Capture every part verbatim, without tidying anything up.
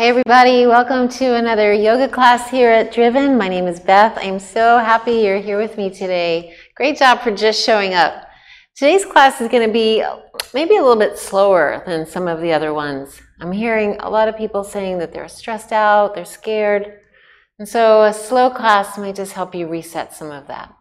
Hey everybody, welcome to another yoga class here at D R V N. My name is Beth. I'm so happy you're here with me today. Great job for just showing up. Today's class is going to be maybe a little bit slower than some of the other ones. I'm hearing a lot of people saying that they're stressed out, they're scared, and so a slow class might just help you reset some of that.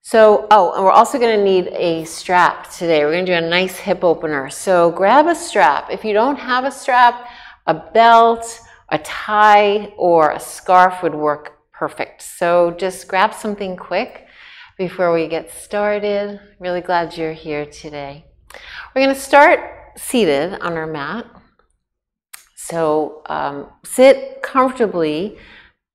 So, oh, and we're also going to need a strap today. We're going to do a nice hip opener. So grab a strap. If you don't have a strap, a belt, a tie, or a scarf would work perfect. So just grab something quick before we get started. Really glad you're here today. We're going to start seated on our mat. So um, sit comfortably.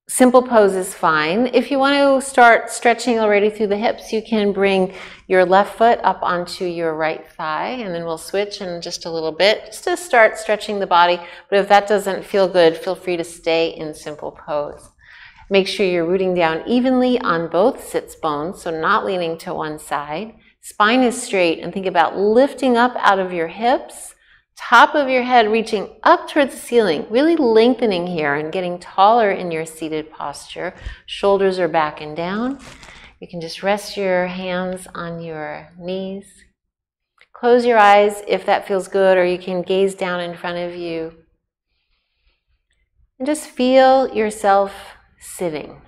Simple pose is fine. If you want to start stretching already through the hips, you can bring your left foot up onto your right thigh, and then we'll switch in just a little bit, just to start stretching the body. But if that doesn't feel good, feel free to stay in simple pose. Make sure you're rooting down evenly on both sits bones, so not leaning to one side. Spine is straight, and think about lifting up out of your hips, top of your head reaching up towards the ceiling, really lengthening here and getting taller in your seated posture. Shoulders are back and down. You can just rest your hands on your knees. Close your eyes if that feels good, or you can gaze down in front of you. And just feel yourself sitting.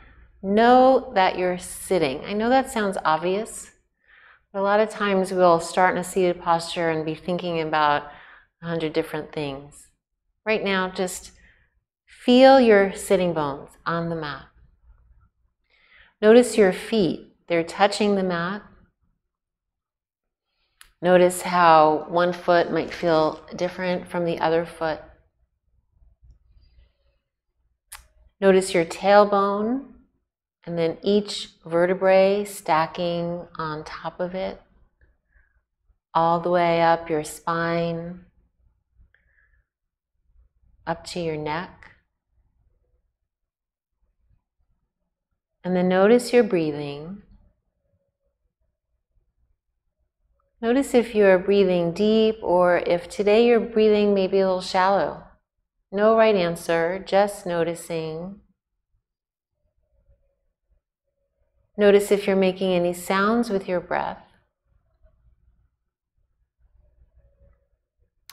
Know that you're sitting. I know that sounds obvious, but a lot of times we'll start in a seated posture and be thinking about a hundred different things. Right now, just feel your sitting bones on the mat. Notice your feet. They're touching the mat. Notice how one foot might feel different from the other foot. Notice your tailbone, and then each vertebrae stacking on top of it, all the way up your spine, up to your neck. And then notice your breathing. Notice if you are breathing deep, or if today you're breathing maybe a little shallow. No right answer, just noticing. Notice if you're making any sounds with your breath.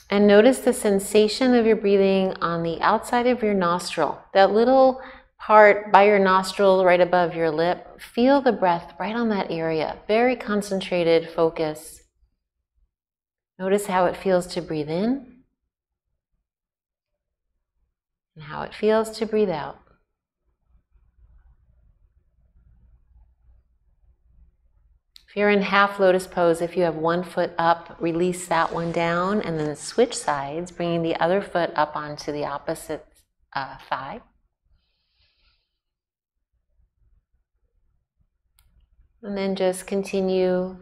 And notice the sensation of your breathing on the outside of your nostril, that little part by your nostril right above your lip. Feel the breath right on that area. Very concentrated focus. Notice how it feels to breathe in and how it feels to breathe out. You're in half lotus pose. If you have one foot up, release that one down and then switch sides, bringing the other foot up onto the opposite uh, thigh. And then just continue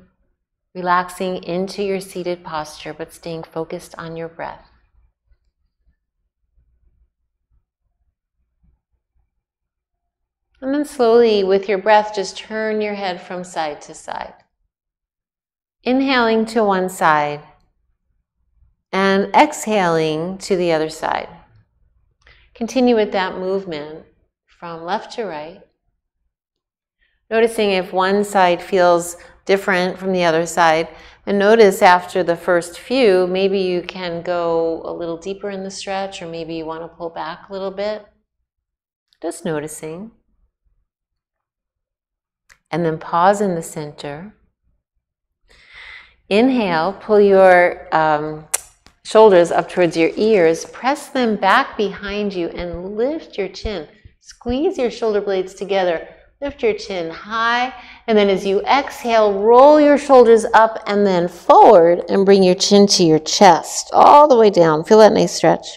relaxing into your seated posture, but staying focused on your breath. And then slowly, with your breath, just turn your head from side to side. Inhaling to one side and exhaling to the other side. Continue with that movement from left to right, noticing if one side feels different from the other side. And notice after the first few, maybe you can go a little deeper in the stretch, or maybe you want to pull back a little bit. Just noticing. And then pause in the center. Inhale, pull your um, shoulders up towards your ears, press them back behind you, and lift your chin. Squeeze your shoulder blades together, lift your chin high, and then as you exhale, roll your shoulders up and then forward, and bring your chin to your chest, all the way down. Feel that nice stretch.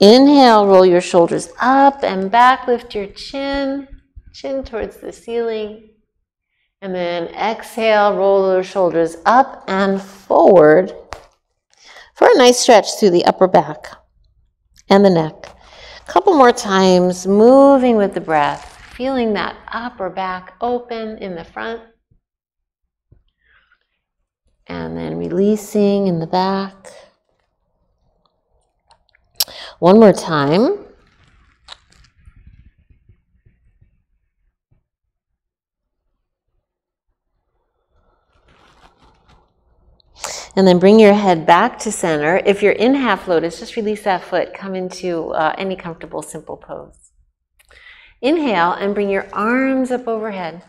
Inhale, roll your shoulders up and back, lift your chin, chin towards the ceiling. And then exhale, roll your shoulders up and forward for a nice stretch through the upper back and the neck. A couple more times, moving with the breath, feeling that upper back open in the front. And then releasing in the back. one more time. And then bring your head back to center. If you're in half lotus, just release that foot. Come into uh, any comfortable, simple pose. Inhale and bring your arms up overhead.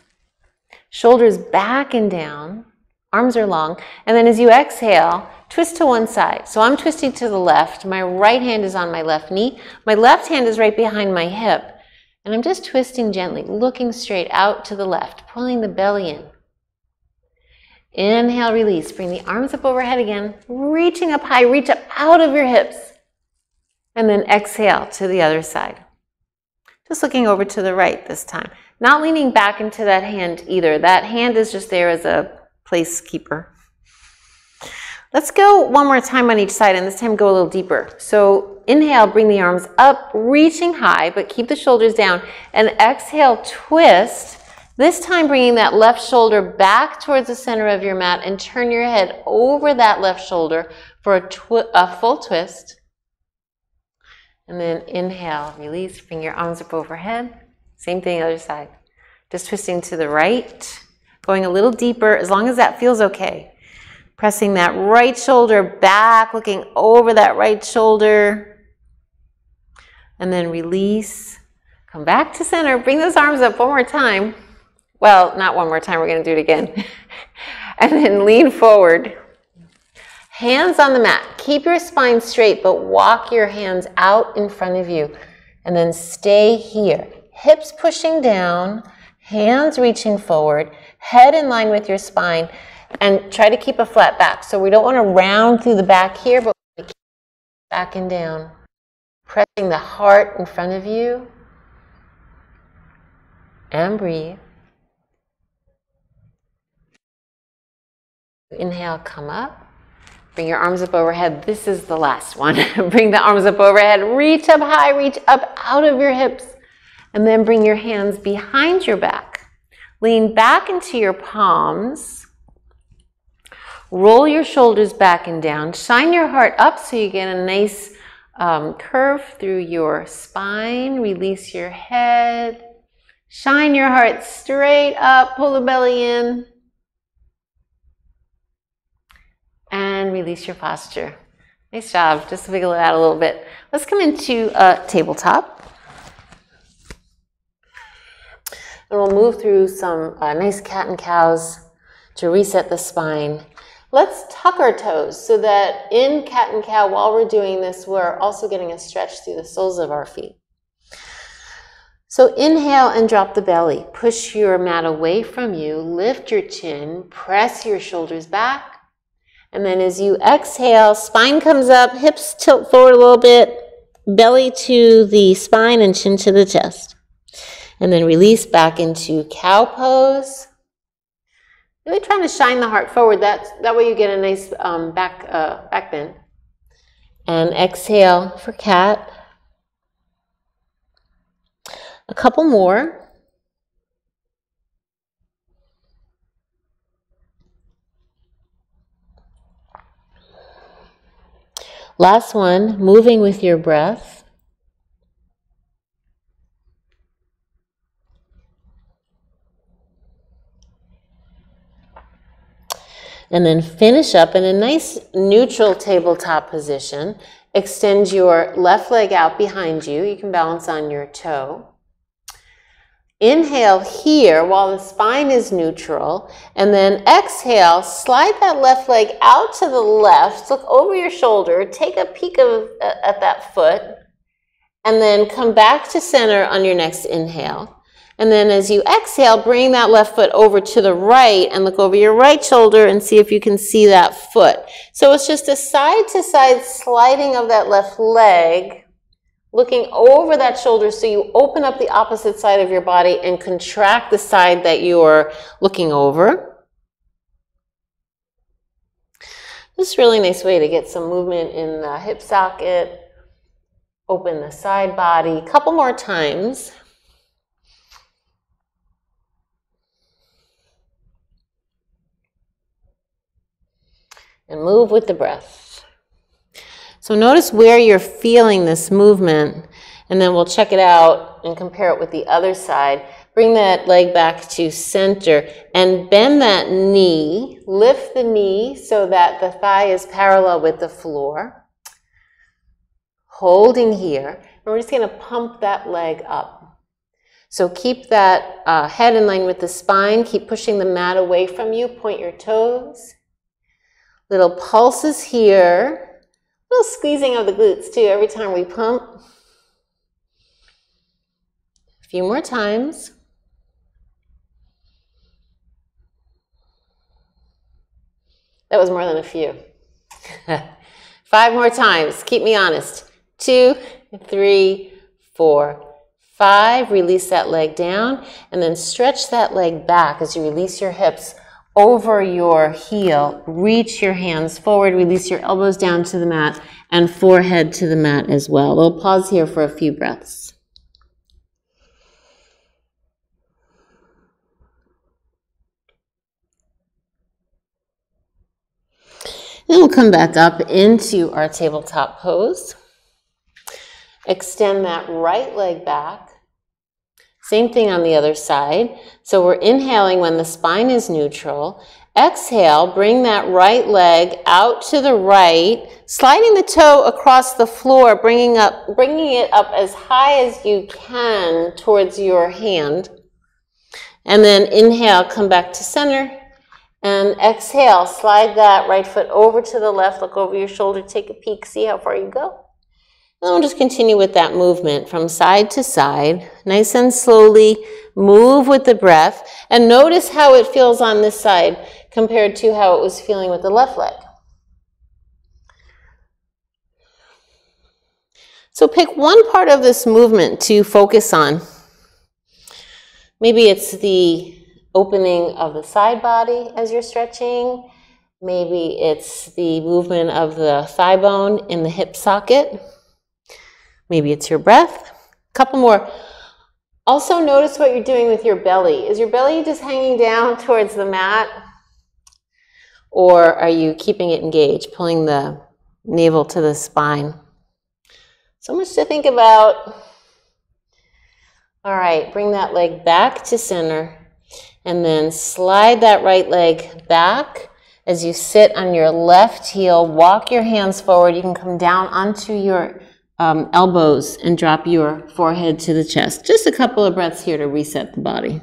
Shoulders back and down. Arms are long. And then as you exhale, twist to one side. So I'm twisting to the left. My right hand is on my left knee. My left hand is right behind my hip. And I'm just twisting gently, looking straight out to the left, pulling the belly in. Inhale, release. Bring the arms up overhead again, reaching up high, reach up out of your hips. And then exhale to the other side. Just looking over to the right this time. Not leaning back into that hand either. That hand is just there as a placekeeper. Let's go one more time on each side, and this time go a little deeper. So inhale, bring the arms up, reaching high, but keep the shoulders down. And exhale, twist. This time bringing that left shoulder back towards the center of your mat and turn your head over that left shoulder for a, twi a full twist. And then inhale, release, bring your arms up overhead. Same thing, other side. Just twisting to the right, going a little deeper, as long as that feels okay. Pressing that right shoulder back, looking over that right shoulder. And then release, come back to center, bring those arms up one more time. Well, not one more time, we're gonna do it again. And then lean forward. Hands on the mat. Keep your spine straight, but walk your hands out in front of you. And then stay here. Hips pushing down, hands reaching forward, head in line with your spine, and try to keep a flat back. So we don't wanna round through the back here, but we keep back and down. Pressing the heart in front of you. And breathe. Inhale, come up, bring your arms up overhead. This is the last one. Bring the arms up overhead, reach up high, reach up out of your hips, and then bring your hands behind your back. Lean back into your palms, roll your shoulders back and down, shine your heart up so you get a nice um, curve through your spine, release your head, shine your heart straight up, pull the belly in, and release your posture. Nice job. Just wiggle it out a little bit. Let's come into a tabletop. And we'll move through some uh, nice cat and cows to reset the spine. Let's tuck our toes so that in cat and cow, while we're doing this, we're also getting a stretch through the soles of our feet. So inhale and drop the belly. Push your mat away from you. Lift your chin. Press your shoulders back. And then as you exhale, spine comes up, hips tilt forward a little bit, belly to the spine and chin to the chest. And then release back into cow pose. Really trying to shine the heart forward. That's, that way you get a nice um, back, uh, back bend. And exhale for cat. A couple more. Last one, moving with your breath. And then finish up in a nice neutral tabletop position. Extend your left leg out behind you. You can balance on your toe. Inhale here while the spine is neutral, and then exhale, slide that left leg out to the left, look over your shoulder, take a peek of, uh, at that foot, and then come back to center on your next inhale. And then as you exhale, bring that left foot over to the right and look over your right shoulder and see if you can see that foot. So it's just a side-to-side sliding of that left leg, looking over that shoulder so you open up the opposite side of your body and contract the side that you're looking over. This is a really nice way to get some movement in the hip socket, open the side body. A couple more times. And move with the breath. So notice where you're feeling this movement, and then we'll check it out and compare it with the other side. Bring that leg back to center and bend that knee. Lift the knee so that the thigh is parallel with the floor. Holding here, and we're just going to pump that leg up. So keep that uh, head in line with the spine. Keep pushing the mat away from you. Point your toes. Little pulses here. Little squeezing of the glutes too every time we pump. A few more times. That was more than a few. Five more times. Keep me honest. Two, three, four, five. Release that leg down and then stretch that leg back as you release your hips over your heel. Reach your hands forward, release your elbows down to the mat and forehead to the mat as well. We'll pause here for a few breaths. Then we'll come back up into our tabletop pose. Extend that right leg back. Same thing on the other side. So we're inhaling when the spine is neutral. Exhale, bring that right leg out to the right, sliding the toe across the floor, bringing up, bringing it up as high as you can towards your hand. And then inhale, come back to center. And exhale, slide that right foot over to the left, look over your shoulder, take a peek, see how far you go. And we'll just continue with that movement from side to side, nice and slowly. Move with the breath and notice how it feels on this side compared to how it was feeling with the left leg. So pick one part of this movement to focus on. Maybe it's the opening of the side body as you're stretching. Maybe it's the movement of the thigh bone in the hip socket. Maybe it's your breath. A couple more. Also notice what you're doing with your belly. Is your belly just hanging down towards the mat? Or are you keeping it engaged, pulling the navel to the spine? So much to think about. All right, bring that leg back to center and then slide that right leg back. As you sit on your left heel, walk your hands forward. You can come down onto your Um, elbows and drop your forehead to the chest. Just a couple of breaths here to reset the body.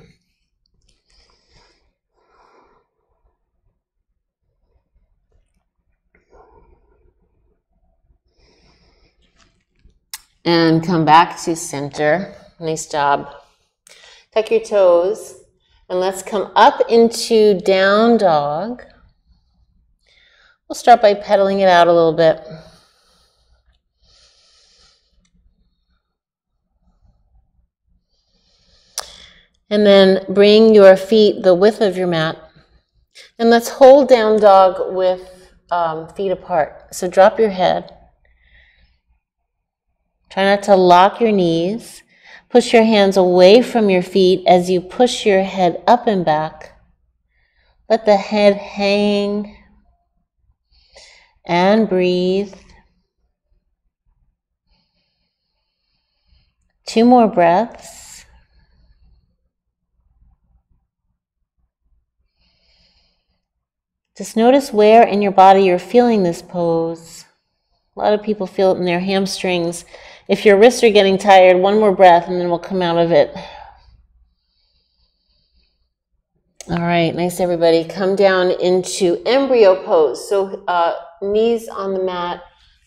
And come back to center. Nice job. Tuck your toes and let's come up into down dog. We'll start by pedaling it out a little bit. And then bring your feet the width of your mat. And let's hold down dog with um, feet apart. So drop your head. Try not to lock your knees. Push your hands away from your feet as you push your head up and back. Let the head hang. And breathe. Two more breaths. Just notice where in your body you're feeling this pose. A lot of people feel it in their hamstrings. If your wrists are getting tired, one more breath and then we'll come out of it. All right, nice everybody. Come down into embryo pose. So uh, knees on the mat,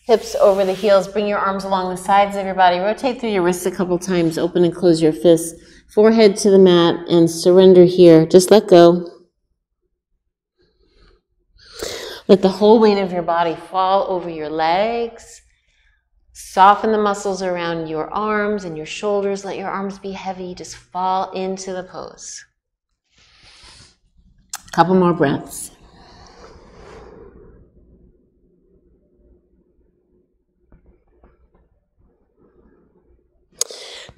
hips over the heels. Bring your arms along the sides of your body. Rotate through your wrists a couple times. Open and close your fists. Forehead to the mat and surrender here. Just let go. Let the whole weight of your body fall over your legs. Soften the muscles around your arms and your shoulders. Let your arms be heavy. Just fall into the pose. Couple more breaths.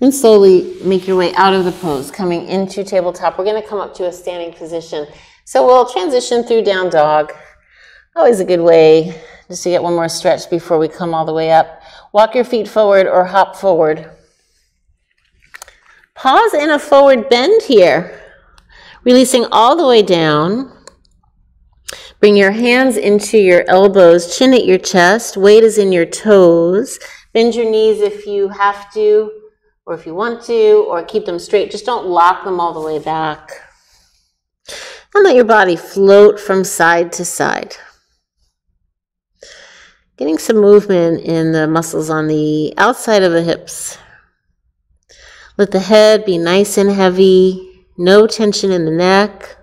Then slowly make your way out of the pose, coming into tabletop. We're going to come up to a standing position. So we'll transition through down dog. Always a good way Just to get one more stretch before we come all the way up. Walk your feet forward or hop forward. Pause in a forward bend here, releasing all the way down. Bring your hands into your elbows, chin at your chest, weight is in your toes. Bend your knees if you have to, or if you want to, or keep them straight. Just don't lock them all the way back. And let your body float from side to side. Getting some movement in the muscles on the outside of the hips. Let the head be nice and heavy, no tension in the neck.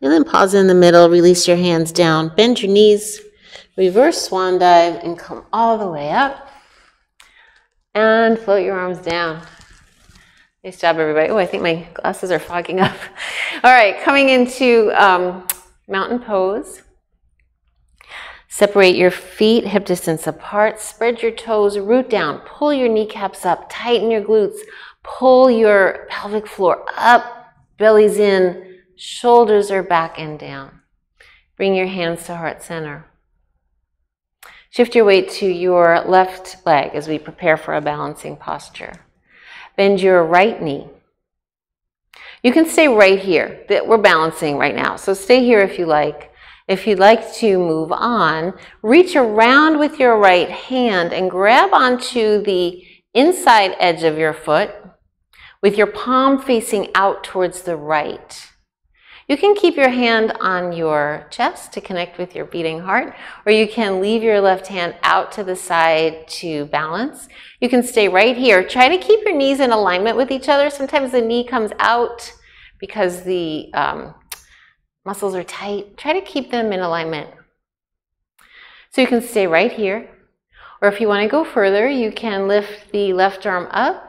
And then pause in the middle, release your hands down, bend your knees, reverse swan dive, and come all the way up. And float your arms down. Nice job, everybody. Oh, I think my glasses are fogging up. All right, coming into um, mountain pose. Separate your feet hip distance apart. Spread your toes, root down. Pull your kneecaps up. Tighten your glutes. Pull your pelvic floor up. Belly's in. Shoulders are back and down. Bring your hands to heart center. Shift your weight to your left leg as we prepare for a balancing posture. Bend your right knee. You can stay right here. We're balancing right now, so stay here if you like. If you'd like to move on, reach around with your right hand and grab onto the inside edge of your foot with your palm facing out towards the right. You can keep your hand on your chest to connect with your beating heart, or you can leave your left hand out to the side to balance. You can stay right here. Try to keep your knees in alignment with each other. Sometimes the knee comes out because the um, muscles are tight. Try to keep them in alignment. So you can stay right here, or if you want to go further, you can lift the left arm up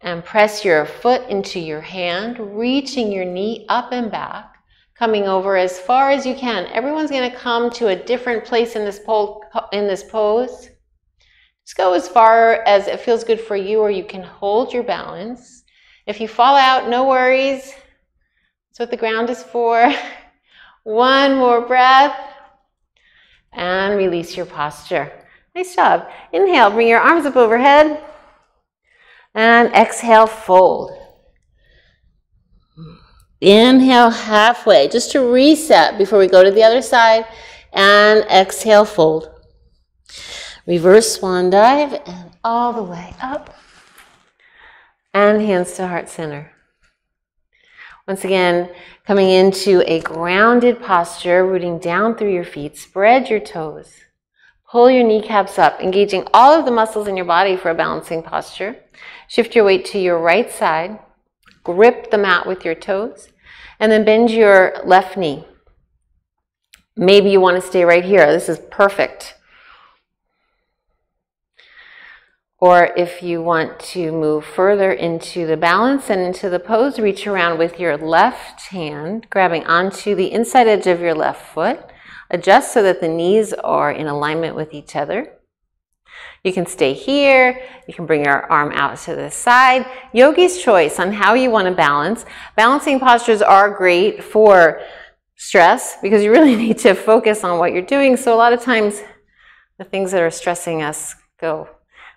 and press your foot into your hand, reaching your knee up and back, coming over as far as you can. Everyone's going to come to a different place in this pole, in this pose. Just go as far as it feels good for you, or you can hold your balance. If you fall out, no worries. That's what the ground is for. One more breath, and release your posture. Nice job. Inhale, bring your arms up overhead. And exhale, fold. Inhale, halfway, just to reset before we go to the other side. And exhale, fold. Reverse swan dive, and all the way up. And hands to heart center. Once again, coming into a grounded posture, rooting down through your feet. Spread your toes. Pull your kneecaps up, engaging all of the muscles in your body for a balancing posture. Shift your weight to your right side, grip the mat with your toes, and then bend your left knee. Maybe you want to stay right here. This is perfect. Or if you want to move further into the balance and into the pose, reach around with your left hand, grabbing onto the inside edge of your left foot. Adjust so that the knees are in alignment with each other. You can stay here. You can bring your arm out to the side. Yogi's choice on how you want to balance. Balancing postures are great for stress because you really need to focus on what you're doing. So a lot of times the things that are stressing us go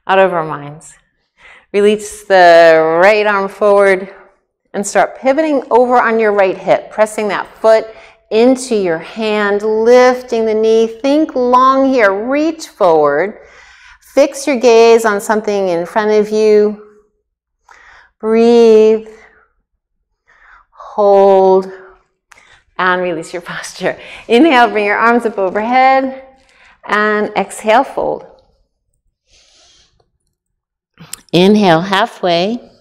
out of our minds. Release the right arm forward and start pivoting over on your right hip, pressing that foot into your hand, lifting the knee. Think long here. Reach forward. Fix your gaze on something in front of you. Breathe. Hold. And release your posture. Inhale, bring your arms up overhead. And exhale, fold. Inhale, halfway.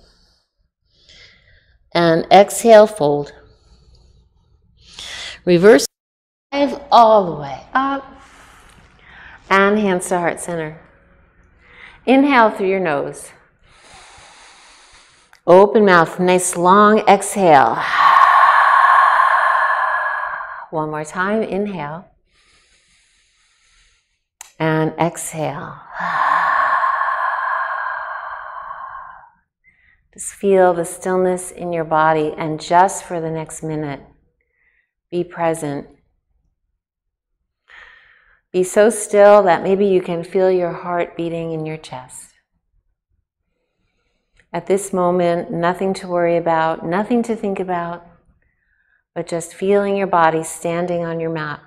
And exhale, fold. Reverse dive all the way up, and hands to heart center. Inhale through your nose. Open mouth, nice long exhale. One more time, inhale. And exhale. Just feel the stillness in your body, and just for the next minute, be present Be so still that maybe you can feel your heart beating in your chest. At this moment, nothing to worry about, nothing to think about, but just feeling your body standing on your mat.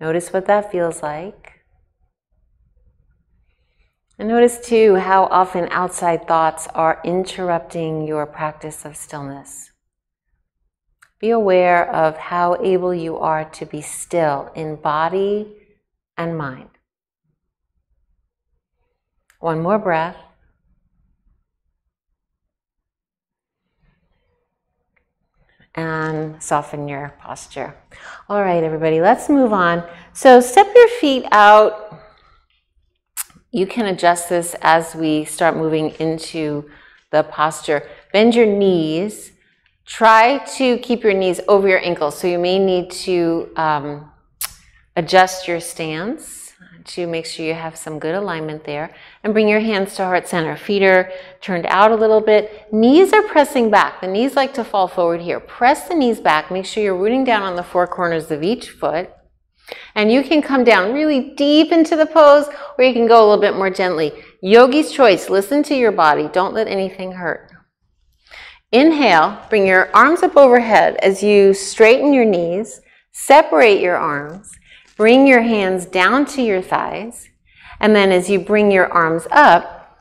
Notice what that feels like. And notice too how often outside thoughts are interrupting your practice of stillness. Be aware of how able you are to be still in body and mind. One more breath. And soften your posture. All right, everybody, let's move on. So step your feet out. You can adjust this as we start moving into the posture. Bend your knees. Try to keep your knees over your ankles, so you may need to um, adjust your stance to make sure you have some good alignment there. And bring your hands to heart center. Feet are turned out a little bit. Knees are pressing back. The knees like to fall forward here. Press the knees back. Make sure you're rooting down on the four corners of each foot. And you can come down really deep into the pose, or you can go a little bit more gently. Yogi's choice. Listen to your body. Don't let anything hurt. Inhale. Bring your arms up overhead as you straighten your knees. Separate your arms. Bring your hands down to your thighs. And then as you bring your arms up,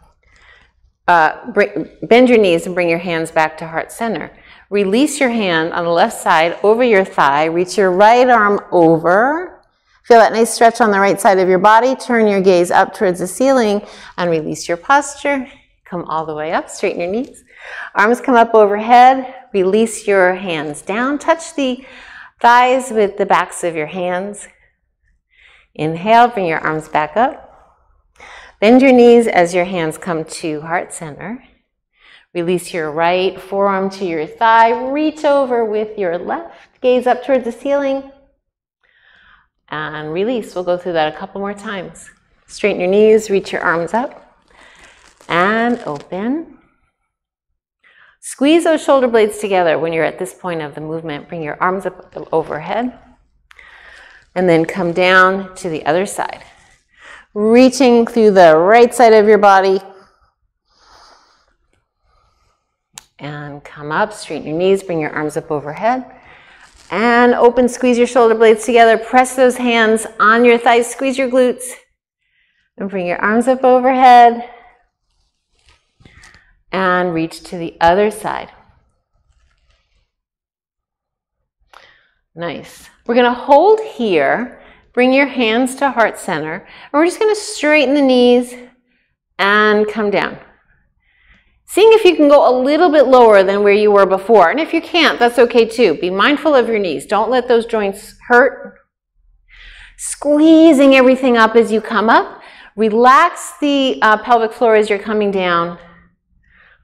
uh, bring, bend your knees and bring your hands back to heart center. Release your hand on the left side over your thigh. Reach your right arm over. Feel that nice stretch on the right side of your body. Turn your gaze up towards the ceiling and release your posture. Come all the way up. Straighten your knees. Arms come up overhead. Release your hands down. Touch the thighs with the backs of your hands. Inhale. Bring your arms back up. Bend your knees as your hands come to heart center. Release your right forearm to your thigh. Reach over with your left. Gaze up towards the ceiling. And release. We'll go through that a couple more times. Straighten your knees. Reach your arms up. And open. Squeeze those shoulder blades together when you're at this point of the movement. Bring your arms up overhead. And then come down to the other side. Reaching through the right side of your body. And come up, straighten your knees, bring your arms up overhead. And open, squeeze your shoulder blades together, press those hands on your thighs, squeeze your glutes. And bring your arms up overhead. And reach to the other side. Nice. We're going to hold here, bring your hands to heart center, and we're just going to straighten the knees and come down. Seeing if you can go a little bit lower than where you were before. And if you can't, that's okay too. Be mindful of your knees. Don't let those joints hurt. Squeezing everything up as you come up. Relax the uh, pelvic floor as you're coming down.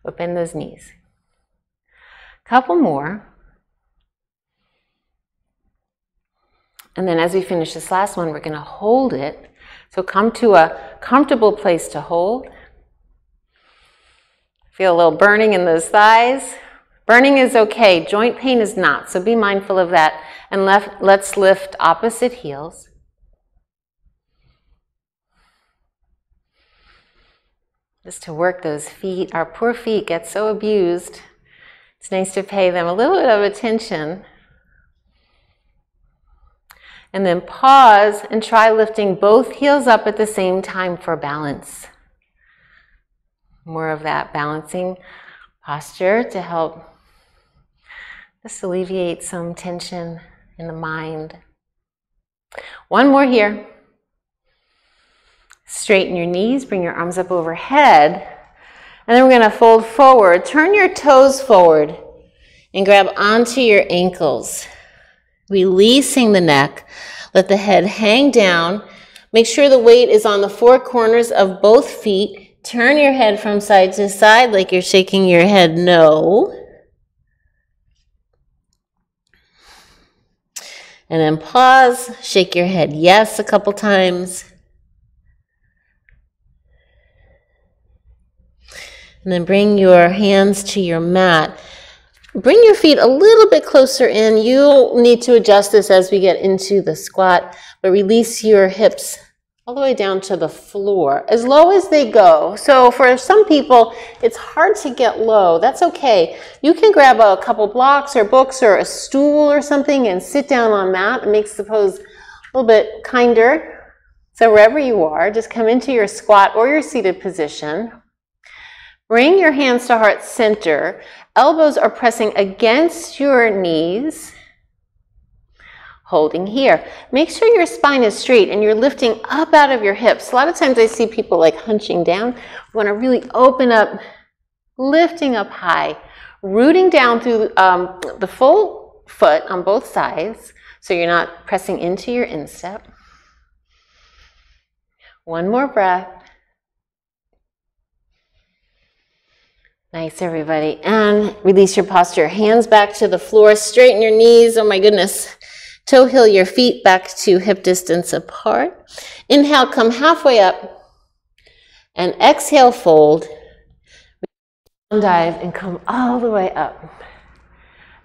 But bend those knees. Couple more. And then as we finish this last one, we're going to hold it. So come to a comfortable place to hold. Feel a little burning in those thighs. Burning is okay. Joint pain is not. So be mindful of that. And left, let's lift opposite heels. Just to work those feet. Our poor feet get so abused. It's nice to pay them a little bit of attention. And then pause and try lifting both heels up at the same time for balance. More of that balancing posture to help just alleviate some tension in the mind. One more here. Straighten your knees, bring your arms up overhead, and then we're going to fold forward. Turn your toes forward and grab onto your ankles, releasing the neck. Let the head hang down. Make sure the weight is on the four corners of both feet. Turn your head from side to side like you're shaking your head no. And then pause, shake your head yes a couple times. And then bring your hands to your mat. Bring your feet a little bit closer in. You'll need to adjust this as we get into the squat, but release your hips all the way down to the floor, as low as they go. So for some people, it's hard to get low. That's okay. You can grab a couple blocks or books or a stool or something and sit down on that. It makes the pose a little bit kinder. So wherever you are, just come into your squat or your seated position. Bring your hands to heart center. Elbows are pressing against your knees. Holding here. Make sure your spine is straight and you're lifting up out of your hips. A lot of times I see people like hunching down. We want to really open up, lifting up high, rooting down through um, the full foot on both sides so you're not pressing into your instep. One more breath. Nice, everybody. And release your posture. Hands back to the floor. Straighten your knees. Oh, my goodness. Toe heel your feet back to hip distance apart. Inhale, come halfway up. And exhale, fold. Dive and come all the way up.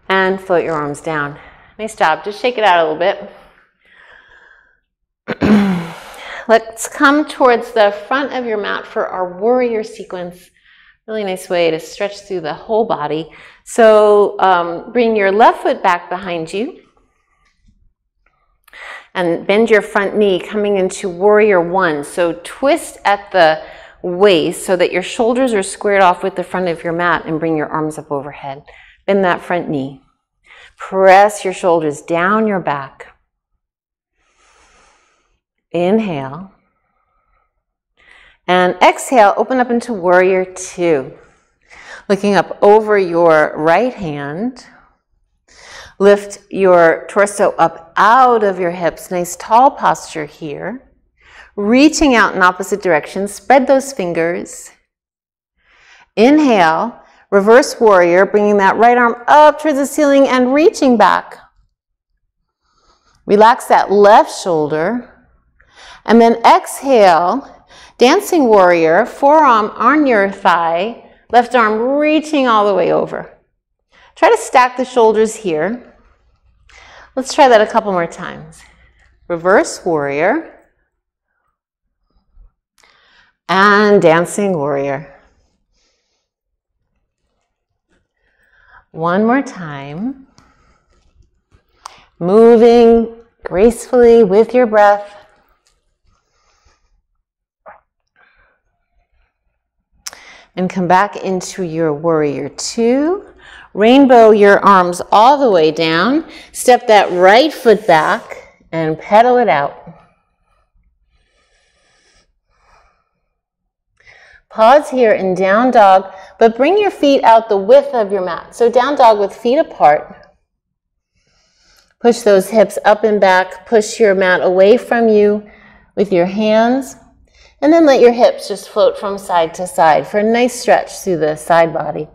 And float your arms down. Nice job. Just shake it out a little bit. Let's come towards the front of your mat for our warrior sequence. Really nice way to stretch through the whole body. So um, bring your left foot back behind you. And bend your front knee, coming into warrior one. So twist at the waist so that your shoulders are squared off with the front of your mat, and bring your arms up overhead. Bend that front knee. Press your shoulders down your back. Inhale. And exhale, open up into warrior two. Looking up over your right hand. Lift your torso up out of your hips. Nice tall posture here. Reaching out in opposite directions. Spread those fingers. Inhale. Reverse warrior. Bringing that right arm up towards the ceiling and reaching back. Relax that left shoulder. And then exhale. Dancing warrior. Forearm on your thigh. Left arm reaching all the way over. Try to stack the shoulders here. Let's try that a couple more times. Reverse warrior. And dancing warrior. One more time. Moving gracefully with your breath. And come back into your warrior two. Rainbow your arms all the way down. Step that right foot back and pedal it out. Pause here in down dog, but bring your feet out the width of your mat. So down dog with feet apart. Push those hips up and back. Push your mat away from you with your hands. And then let your hips just float from side to side for a nice stretch through the side body.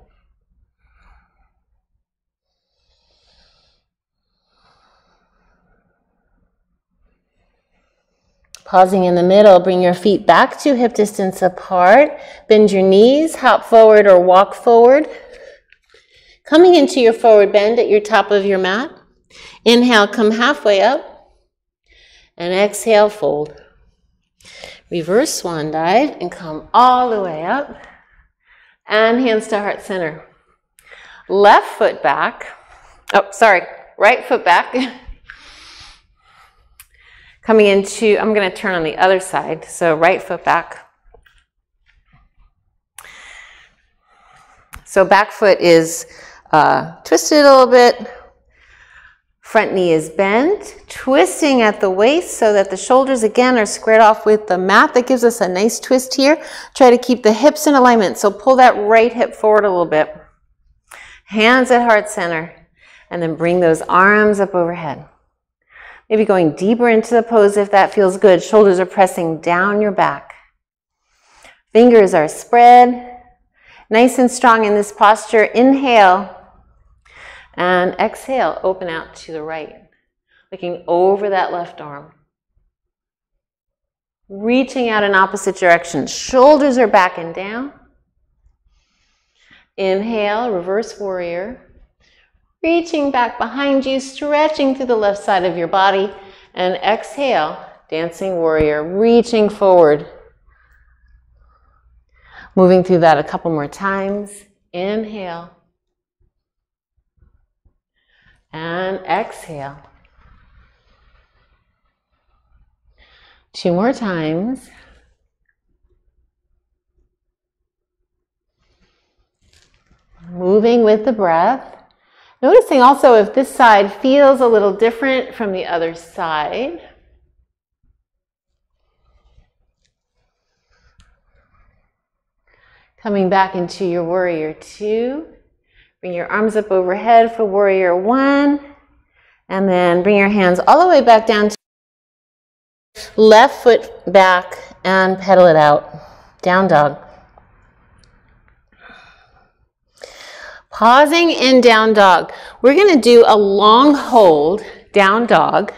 Pausing in the middle, bring your feet back to hip distance apart. Bend your knees, hop forward or walk forward. Coming into your forward bend at your top of your mat. Inhale, come halfway up. And exhale, fold. Reverse swan dive and come all the way up. And hands to heart center. Left foot back. Oh, sorry, right foot back. Coming into, I'm going to turn on the other side, so right foot back. So back foot is uh, twisted a little bit. Front knee is bent, twisting at the waist so that the shoulders again are squared off with the mat. That gives us a nice twist here. Try to keep the hips in alignment, so pull that right hip forward a little bit. Hands at heart center, and then bring those arms up overhead. Maybe going deeper into the pose if that feels good. Shoulders are pressing down your back. Fingers are spread. Nice and strong in this posture. Inhale. And exhale. Open out to the right. Looking over that left arm. Reaching out in opposite directions. Shoulders are back and down. Inhale. Reverse warrior. reaching back behind you, stretching through the left side of your body, and exhale, dancing warrior, reaching forward. Moving through that a couple more times. Inhale. And exhale. Two more times. Moving with the breath. Noticing also if this side feels a little different from the other side. Coming back into your warrior two. Bring your arms up overhead for warrior one. And then bring your hands all the way back down to left foot back and pedal it out. Down dog. Pausing in down dog. We're going to do a long hold down dog.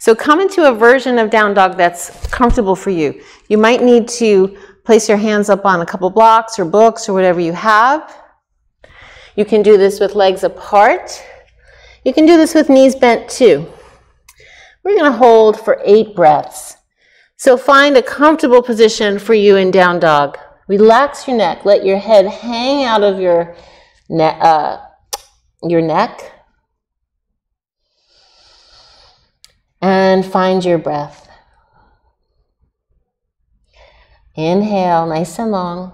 So come into a version of down dog that's comfortable for you. You might need to place your hands up on a couple blocks or books or whatever you have. You can do this with legs apart. You can do this with knees bent too. We're gonna hold for eight breaths. So find a comfortable position for you in down dog. Relax your neck, let your head hang out of your, ne uh, your neck. And find your breath. Inhale, nice and long,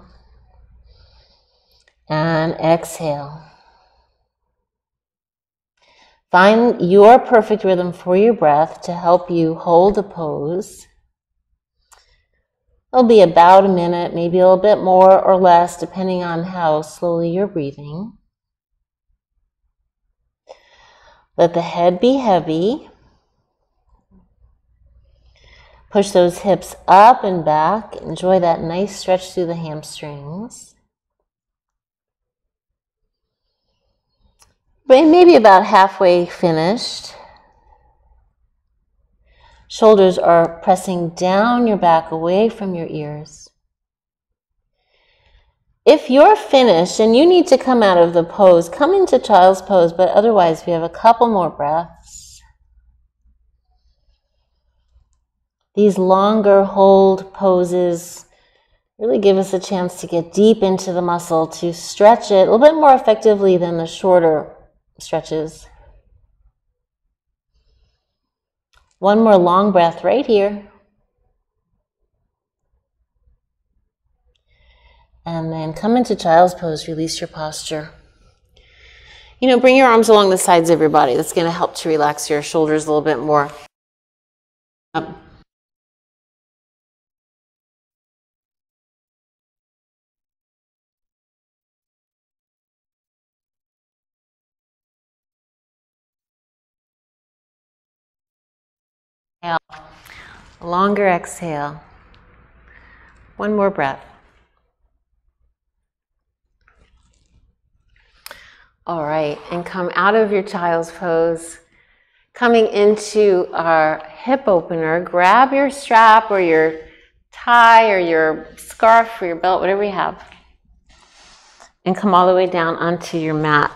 and exhale. Find your perfect rhythm for your breath to help you hold a pose. It'll be about a minute, maybe a little bit more or less, depending on how slowly you're breathing. Let the head be heavy. Push those hips up and back. Enjoy that nice stretch through the hamstrings. Maybe about halfway finished. Shoulders are pressing down your back away from your ears. If you're finished and you need to come out of the pose, come into child's pose, but otherwise we have a couple more breaths. These longer hold poses really give us a chance to get deep into the muscle, to stretch it a little bit more effectively than the shorter stretches. One more long breath right here. And then come into child's pose, release your posture. You know, bring your arms along the sides of your body. That's going to help to relax your shoulders a little bit more. Up. Longer exhale. One more breath. All right, and come out of your child's pose. Coming into our hip opener, grab your strap or your tie or your scarf or your belt, whatever you have, and come all the way down onto your mat.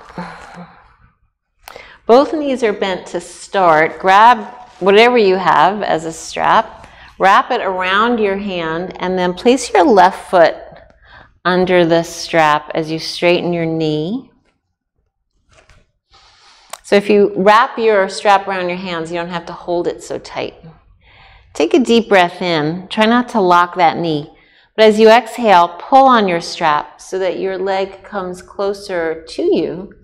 Both knees are bent to start. Grab whatever you have as a strap, wrap it around your hand, and then place your left foot under the strap as you straighten your knee. So if you wrap your strap around your hands, you don't have to hold it so tight. Take a deep breath in. Try not to lock that knee. But as you exhale, pull on your strap so that your leg comes closer to you.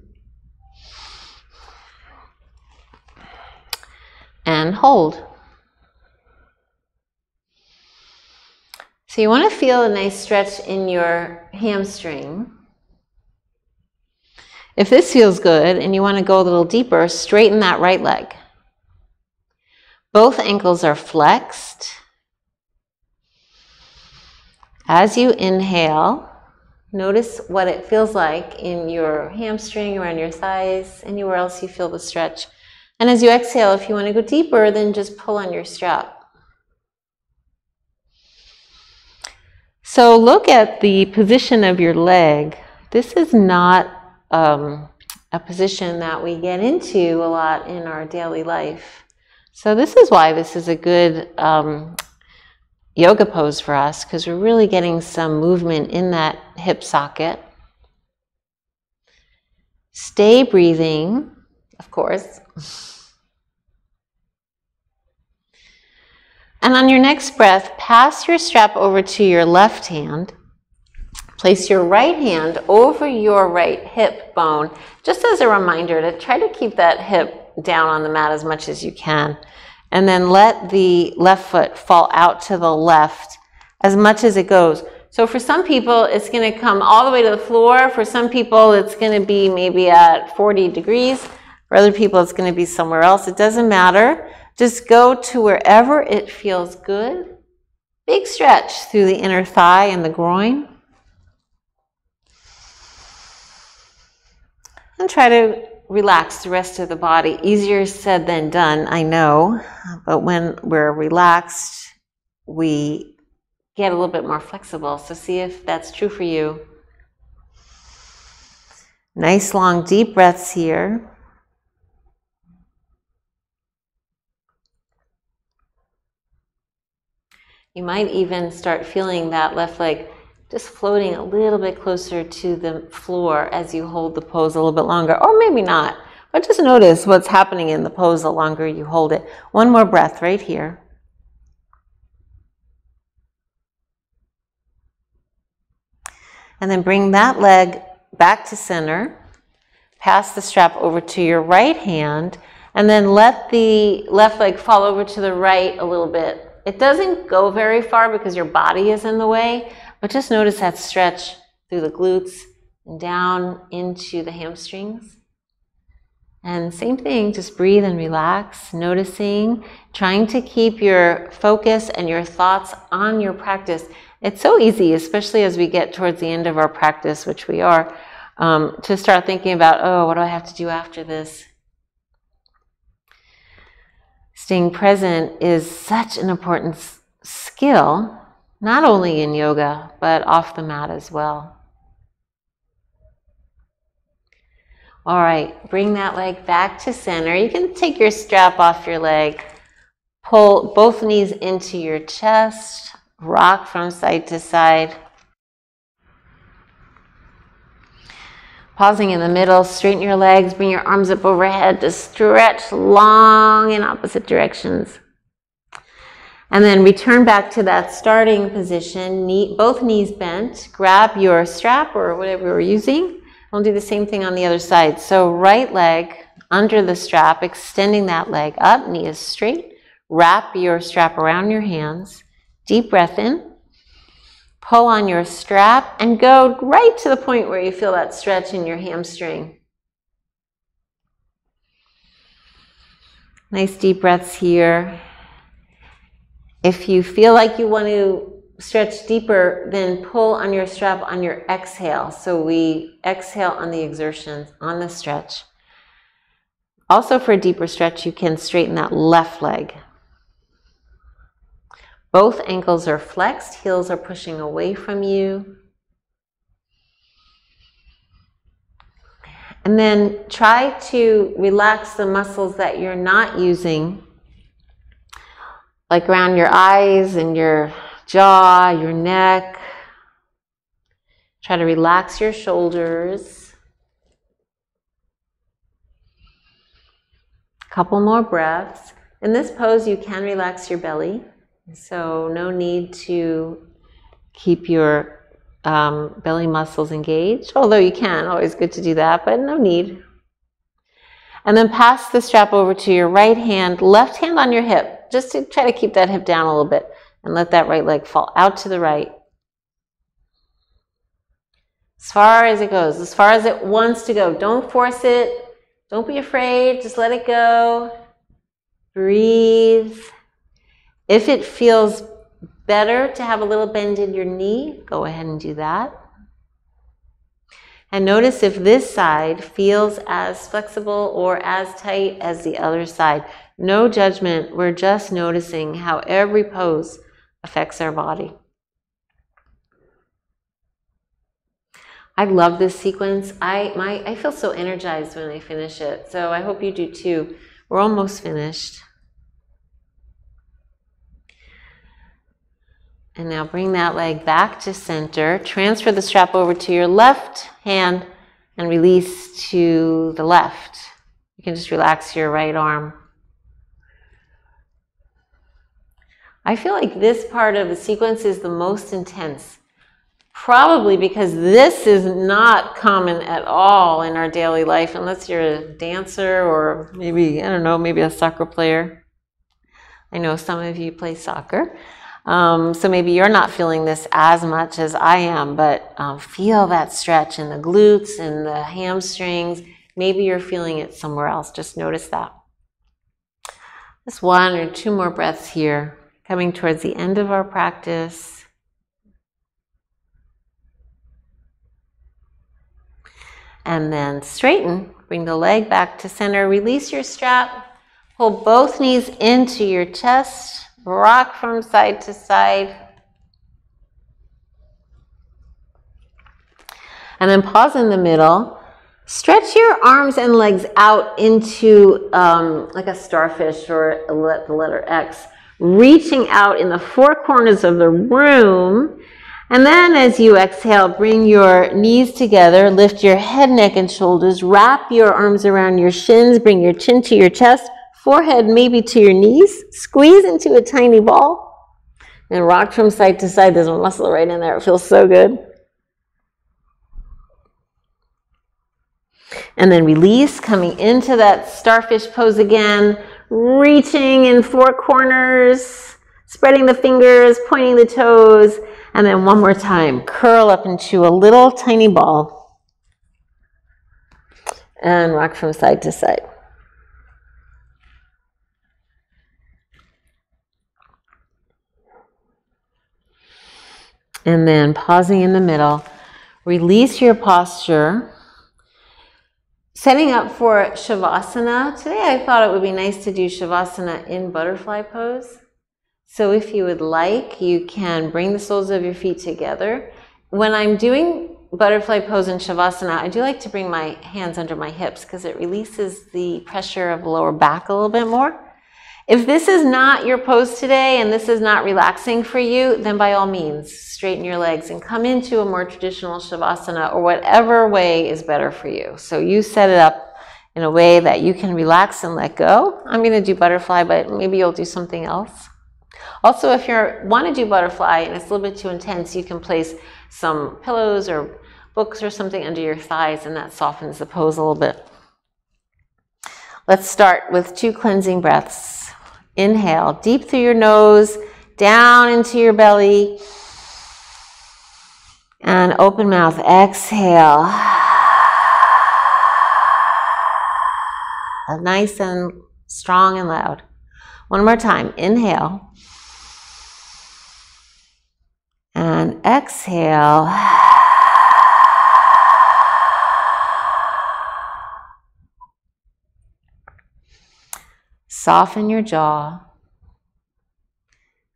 And hold. So you want to feel a nice stretch in your hamstring. If this feels good and you want to go a little deeper, straighten that right leg. Both ankles are flexed. As you inhale, notice what it feels like in your hamstring, around your thighs, anywhere else you feel the stretch. And as you exhale, if you want to go deeper, then just pull on your strap. So look at the position of your leg. This is not um, a position that we get into a lot in our daily life. So this is why this is a good um, yoga pose for us, because we're really getting some movement in that hip socket. Stay breathing, of course. And on your next breath, pass your strap over to your left hand. Place your right hand over your right hip bone, just as a reminder to try to keep that hip down on the mat as much as you can. And then let the left foot fall out to the left as much as it goes. So for some people, it's going to come all the way to the floor. For some people, it's going to be maybe at forty degrees. For other people, it's going to be somewhere else. It doesn't matter. Just go to wherever it feels good. Big stretch through the inner thigh and the groin. And try to relax the rest of the body. Easier said than done, I know. But when we're relaxed, we get a little bit more flexible. So see if that's true for you. Nice long deep breaths here. You might even start feeling that left leg just floating a little bit closer to the floor as you hold the pose a little bit longer, or maybe not, but just notice what's happening in the pose the longer you hold it. One more breath right here. And then bring that leg back to center, pass the strap over to your right hand, and then let the left leg fall over to the right a little bit. It doesn't go very far because your body is in the way, but just notice that stretch through the glutes and down into the hamstrings. And same thing, just breathe and relax, noticing, trying to keep your focus and your thoughts on your practice. It's so easy, especially as we get towards the end of our practice, which we are, um, to start thinking about, oh, what do I have to do after this? Staying present is such an important skill, not only in yoga, but off the mat as well. All right, bring that leg back to center. You can take your strap off your leg, pull both knees into your chest, rock from side to side. Pausing in the middle, straighten your legs, bring your arms up overhead to stretch long in opposite directions. And then return back to that starting position, knee, both knees bent. Grab your strap or whatever you're using. We'll do the same thing on the other side. So right leg under the strap, extending that leg up, knee is straight. Wrap your strap around your hands. Deep breath in. Pull on your strap and go right to the point where you feel that stretch in your hamstring. Nice deep breaths here. If you feel like you want to stretch deeper, then pull on your strap on your exhale. So we exhale on the exertion, on the stretch. Also for a deeper stretch, you can straighten that left leg. Both ankles are flexed, heels are pushing away from you. And then try to relax the muscles that you're not using, like around your eyes and your jaw, your neck. Try to relax your shoulders. A couple more breaths. In this pose, you can relax your belly, so no need to keep your um, belly muscles engaged, although you can, always good to do that, but no need. And then pass the strap over to your right hand, left hand on your hip, just to try to keep that hip down a little bit, and let that right leg fall out to the right. As far as it goes, as far as it wants to go. Don't force it. Don't be afraid. Just let it go. Breathe. If it feels better to have a little bend in your knee, go ahead and do that. And notice if this side feels as flexible or as tight as the other side. No judgment, we're just noticing how every pose affects our body. I love this sequence. I, my, I feel so energized when I finish it, so I hope you do too. We're almost finished. And now bring that leg back to center. Transfer the strap over to your left hand and release to the left. You can just relax your right arm. I feel like this part of the sequence is the most intense, probably because this is not common at all in our daily life, unless you're a dancer or maybe, I don't know, maybe a soccer player. I know some of you play soccer. Um, so maybe you're not feeling this as much as I am, but um, feel that stretch in the glutes and the hamstrings. Maybe you're feeling it somewhere else. Just notice that. Just one or two more breaths here, coming towards the end of our practice. And then straighten, bring the leg back to center, release your strap, pull both knees into your chest, rock from side to side. And then pause in the middle. Stretch your arms and legs out into um, like a starfish or the letter X, reaching out in the four corners of the room. And then as you exhale, bring your knees together, lift your head, neck, and shoulders, wrap your arms around your shins, bring your chin to your chest, forehead maybe to your knees, squeeze into a tiny ball, and rock from side to side. There's a muscle right in there. It feels so good. And then release, coming into that starfish pose again, reaching in four corners, spreading the fingers, pointing the toes. And then one more time, curl up into a little tiny ball and rock from side to side. And then pausing in the middle, release your posture, setting up for Shavasana. Today I thought it would be nice to do Shavasana in butterfly pose. So if you would like, you can bring the soles of your feet together. When I'm doing butterfly pose and Shavasana, I do like to bring my hands under my hips because it releases the pressure of the lower back a little bit more. If this is not your pose today and this is not relaxing for you, then by all means, straighten your legs and come into a more traditional Shavasana or whatever way is better for you. So you set it up in a way that you can relax and let go. I'm going to do butterfly, but maybe you'll do something else. Also, if you want to do butterfly and it's a little bit too intense, you can place some pillows or books or something under your thighs, and that softens the pose a little bit. Let's start with two cleansing breaths. Inhale, deep through your nose, down into your belly, and open mouth. Exhale. Nice and strong and loud. One more time. Inhale. And exhale. Soften your jaw.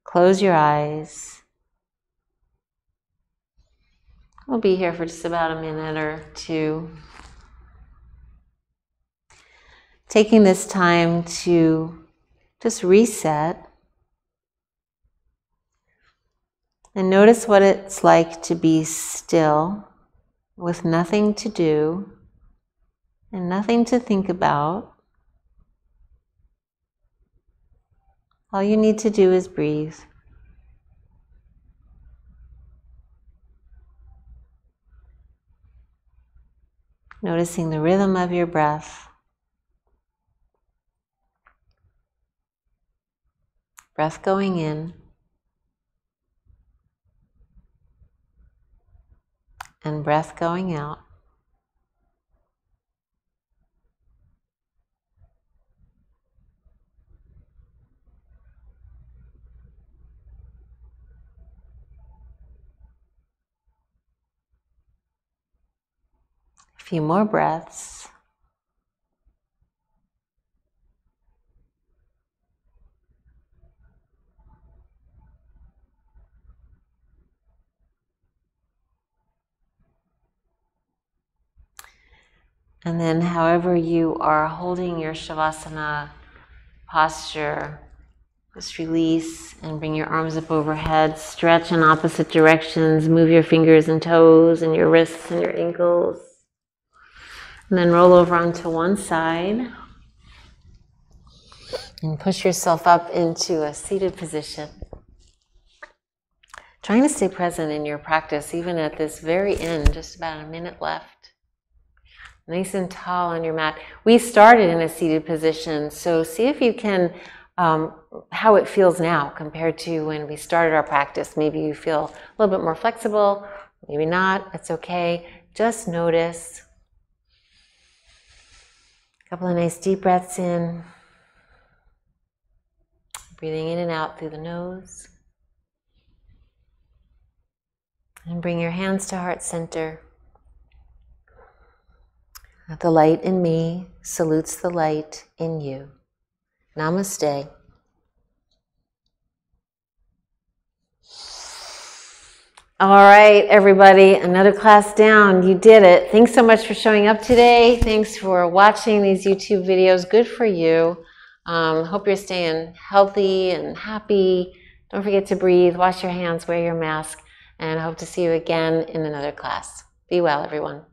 Close your eyes. We'll be here for just about a minute or two. Taking this time to just reset. And notice what it's like to be still with nothing to do and nothing to think about. All you need to do is breathe. Noticing the rhythm of your breath. Breath going in. And breath going out. A few more breaths. And then however you are holding your Shavasana posture, just release and bring your arms up overhead, stretch in opposite directions, move your fingers and toes and your wrists and your ankles. And then roll over onto one side and push yourself up into a seated position. Trying to stay present in your practice, even at this very end, just about a minute left. Nice and tall on your mat. We started in a seated position, so see if you can Um, how it feels now compared to when we started our practice. Maybe you feel a little bit more flexible, maybe not, it's okay. Just notice. A couple of nice deep breaths in. Breathing in and out through the nose. And bring your hands to heart center. Let the light in me salutes the light in you. Namaste. All right, everybody, another class down. You did it. Thanks so much for showing up today. Thanks for watching these YouTube videos. Good for you. Um, hope you're staying healthy and happy. Don't forget to breathe, wash your hands, wear your mask, and I hope to see you again in another class. Be well, everyone.